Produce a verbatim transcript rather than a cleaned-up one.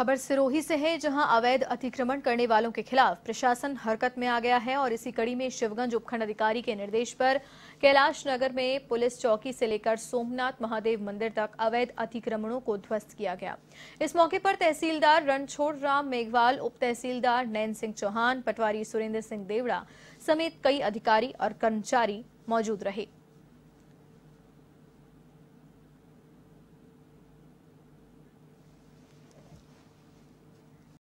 खबर सिरोही से है, जहां अवैध अतिक्रमण करने वालों के खिलाफ प्रशासन हरकत में आ गया है और इसी कड़ी में शिवगंज उपखंड अधिकारी के निर्देश पर कैलाश नगर में पुलिस चौकी से लेकर सोमनाथ महादेव मंदिर तक अवैध अतिक्रमणों को ध्वस्त किया गया। इस मौके पर तहसीलदार रणछोड़ राम मेघवाल, उप तहसीलदार नैन सिंह चौहान, पटवारी सुरेन्द्र सिंह देवड़ा समेत कई अधिकारी और कर्मचारी मौजूद रहे।